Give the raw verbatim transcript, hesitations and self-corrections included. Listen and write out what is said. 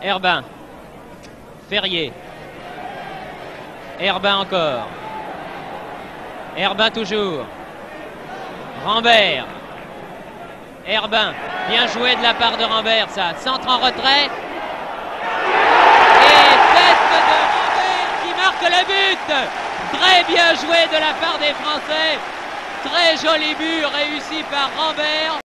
Herbin. Ferrier. Herbin encore. Herbin toujours. Rambert. Herbin. Bien joué de la part de Rambert, ça. Centre en retrait. Et tête de Rambert qui marque le but. Très bien joué de la part des Français. Très joli but réussi par Rambert.